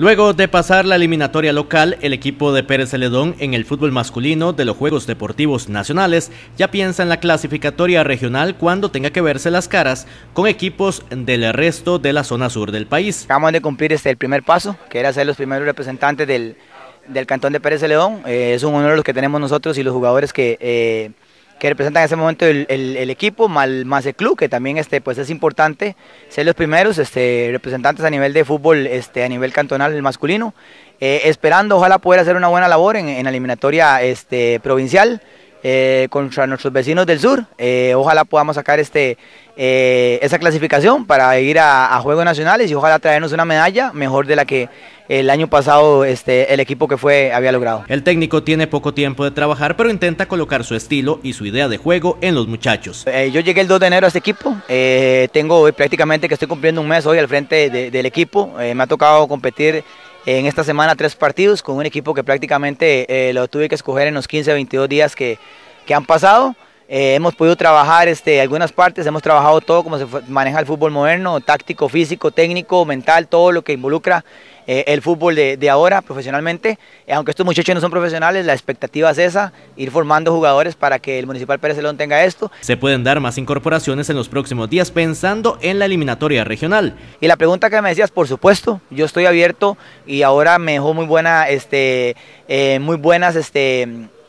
Luego de pasar la eliminatoria local, el equipo de Pérez Zeledón en el fútbol masculino de los Juegos Deportivos Nacionales ya piensa en la clasificatoria regional cuando tenga que verse las caras con equipos del resto de la zona sur del país. Acabamos de cumplir el primer paso, que era ser los primeros representantes del cantón de Pérez Zeledón. Es un honor los que tenemos nosotros y los jugadores que representan en ese momento el equipo, más el club, que también pues es importante ser los primeros representantes a nivel de fútbol, a nivel cantonal, el masculino, esperando ojalá poder hacer una buena labor en la eliminatoria provincial contra nuestros vecinos del sur. Ojalá podamos sacar esa clasificación para ir a Juegos Nacionales y ojalá traernos una medalla mejor de la que el año pasado el equipo que fue había logrado. El técnico tiene poco tiempo de trabajar, pero intenta colocar su estilo y su idea de juego en los muchachos. Yo llegué el 2 de enero a este equipo, tengo prácticamente que estoy cumpliendo un mes hoy al frente del equipo. Me ha tocado competir en esta semana 3 partidos con un equipo que prácticamente lo tuve que escoger en los 15-22 días que han pasado. Hemos podido trabajar algunas partes, hemos trabajado todo como se maneja el fútbol moderno, táctico, físico, técnico, mental, todo lo que involucra el fútbol de ahora profesionalmente. Aunque estos muchachos no son profesionales, la expectativa es esa, ir formando jugadores para que el Municipal Pérez Zeledón tenga esto. Se pueden dar más incorporaciones en los próximos días pensando en la eliminatoria regional. Y la pregunta que me decías, por supuesto, yo estoy abierto y ahora me dejó muy buenas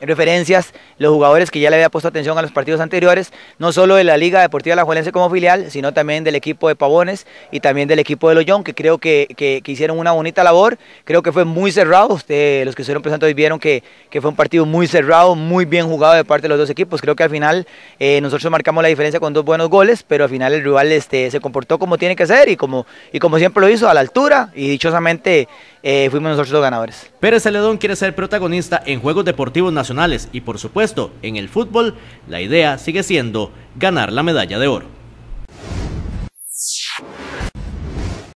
referencias, los jugadores que ya le había puesto atención a los partidos anteriores, no solo de la Liga Deportiva de la Alajuelense como filial, sino también del equipo de Pavones y también del equipo de Loyón, que creo que hicieron una bonita labor. Creo que fue muy cerrado, los que estuvieron presentes hoy vieron que fue un partido muy cerrado, muy bien jugado de parte de los dos equipos. Creo que al final nosotros marcamos la diferencia con 2 buenos goles, pero al final el rival se comportó como tiene que ser y como siempre lo hizo, a la altura, y dichosamente fuimos nosotros los ganadores. Pérez Zeledón quiere ser protagonista en Juegos Deportivos Nacionales y, por supuesto, en el fútbol. La idea sigue siendo ganar la medalla de oro.